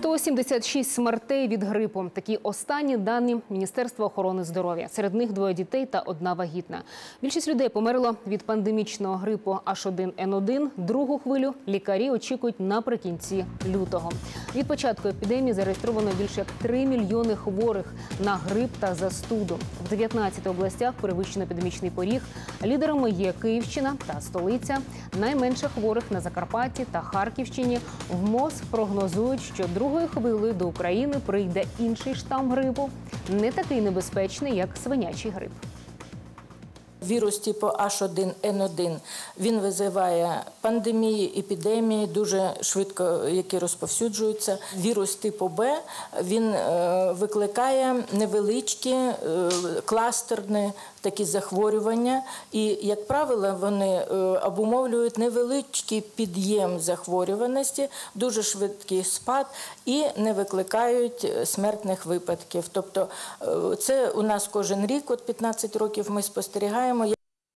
176 смертей від грипу. Такі останні дані Міністерства охорони здоров'я. Серед них 2 дітей та 1 вагітна. Більшість людей померло від пандемічного грипу H1N1. Другу хвилю лікарі очікують наприкінці лютого. Від початку епідемії зареєстровано більше як 3 мільйони хворих на грип та застуду. В 19 областях перевищено епідемічний поріг. Лідерами є Київщина та столиця. Найменше хворих на Закарпатті та Харківщині. В МОЗ прогнозують, що другою хвилею до України прийде інший штам грипу, не такий небезпечний, як свинячий грип. Вірус типу H1N1, він викликає пандемії, епідемії, дуже швидко, які розповсюджуються. Вірус типу Б, він викликає невеличкі, кластерні такі захворювання. І, як правило, вони обумовлюють невеличкий підйом захворюваності, дуже швидкий спад і не викликають смертних випадків. Тобто це у нас кожен рік, от 15 років ми спостерігаємо.